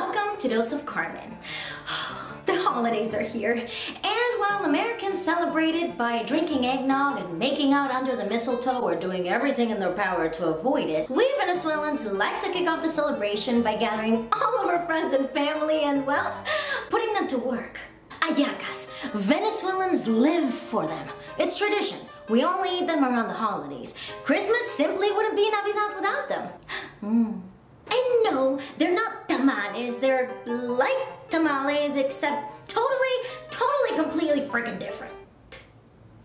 welcome to Dose of Carmen. The holidays are here, and while Americans celebrate it by drinking eggnog and making out under the mistletoe or doing everything in their power to avoid it, we Venezuelans like to kick off the celebration by gathering all of our friends and family and, well, putting them to work. Hallacas. Venezuelans live for them. It's tradition. We only eat them around the holidays. Christmas simply wouldn't be Navidad without them. And no, they're not tamales. They're like tamales, except totally, completely freaking different.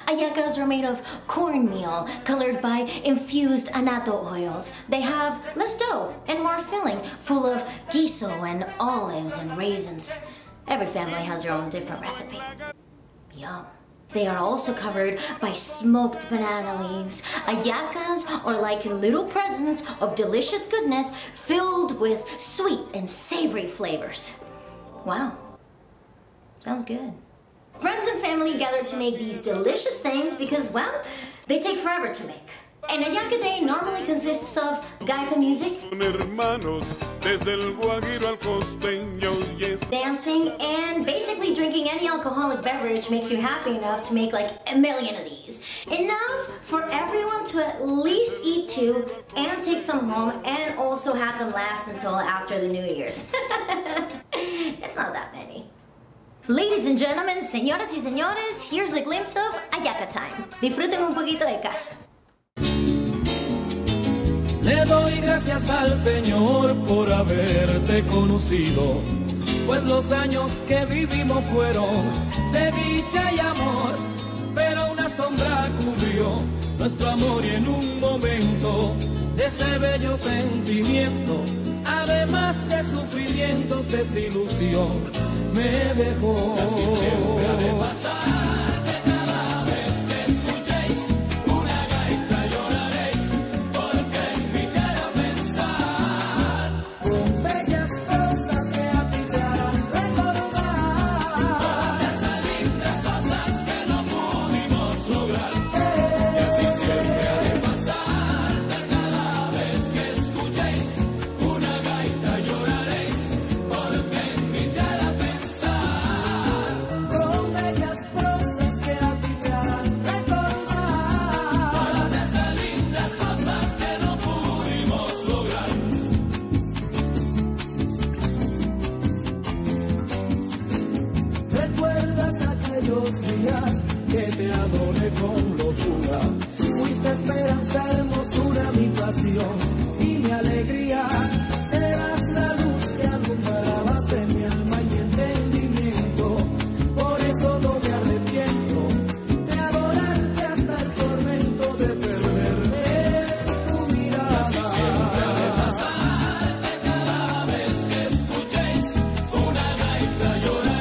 Hallacas are made of cornmeal colored by infused annatto oils. They have less dough and more filling, full of guiso and olives and raisins. Every family has their own different recipe. Yum. They are also covered by smoked banana leaves. Hallacas are like little presents of delicious goodness filled with sweet and savory flavors. Wow. Sounds good. Friends and family gather to make these delicious things because, well, they take forever to make. And Hallaca Day normally consists of gaita music, dancing, and basically drinking any alcoholic beverage makes you happy enough to make like a million of these. Enough for everyone to at least eat two and take some home, and also have them last until after the New Year's. It's not that many. Ladies and gentlemen, señoras y señores, here's a glimpse of Hallaca time. Disfruten un poquito de casa. Le doy gracias al Señor por haberte conocido, pues los años que vivimos fueron de dicha y amor, pero una sombra cubrió nuestro amor y en un momento de ese bello sentimiento, además de sufrimientos, desilusión me dejó. Casi siempre ha de pasar. Que te adoré con locura, fuiste esperanza, hermosura, mi pasión y mi alegría. Eras la luz que alumbrabas en mi alma y mi entendimiento. Por eso no me arrepiento de adorarte hasta el tormento de perderme en tu mirada. Casi siempre ha de pasarte cada vez que escuchéis una gaita llorar.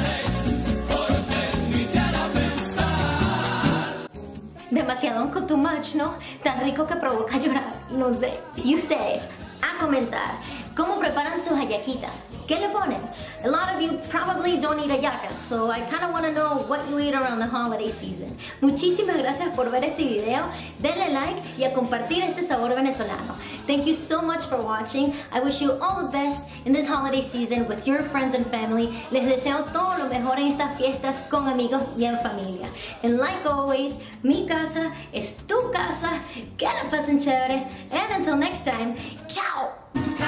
Demasiado, too much, ¿no? Tan rico que provoca llorar, no sé. Y ustedes, a comentar, ¿cómo preparan sus hallaquitas? ¿Qué le ponen? A lot of you probably don't eat hallacas, so I kind of want to know what you eat around the holiday season. Muchísimas gracias por ver este video. Denle like y a compartir este sabor venezolano. Thank you so much for watching. I wish you all the best in this holiday season with your friends and family. Les deseo todo lo mejor en estas fiestas con amigos y en familia. And like always, mi casa es tu casa. Que la pasen chévere. And until next time,